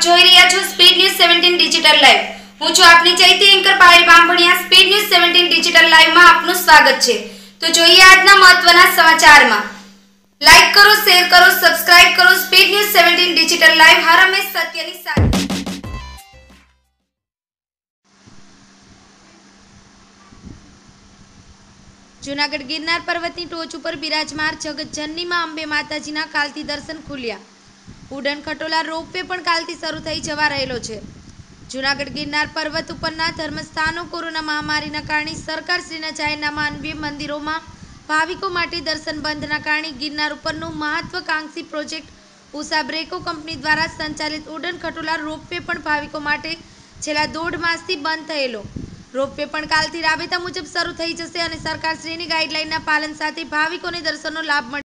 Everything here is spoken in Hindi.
आप જોઈ રહ્યા છો સ્પીડ ન્યૂઝ 17 ડિજિટલ લાઈવ। હું છું આપની ચૈતી anchor Payal Bamaniya. Speed news 17 digital live માં આપનું સ્વાગત છે। તો જોઈએ આજના મહત્વના સમાચારમાં, લાઈક કરો, શેર કરો, સબસ્ક્રાઇબ કરો। સ્પીડ ન્યૂઝ 17 ડિજિટલ લાઈવ હર હંમેશા સત્યની સાથે। जूनागढ़ गिरनार पर्वतनी टोच पर बिराजमान जगतजननी मां अंबे माताजीना कालथी दर्शन खुल्या। उडन खटोला रोपवे पण कालथी शुरू थई जवा रहेलो छे। जूनागढ़ गिरनार पर्वत उपरना धर्मस्थानों कोरोना महामारीना कारणे सरकार श्रीना जाहेरनामा मानवीय मंदिरों में भाविकों माटे दर्शन बंधना कारणे गिरनार उपरनो महत्वाकांक्षी प्रोजेक्ट उषा ब्रेको कंपनी द्वारा संचालित उडन खटोला रोपवे पण भाविकों माटे छेल्ला दौड़ मासथी बंध थयेलो। रोपवे पण कालथी राबेता मुजब शुरू थई जशे अने सरकार श्रीनी गाइडलाइन ना पालन साथे भाविकोने दर्शननो लाभ मळशे।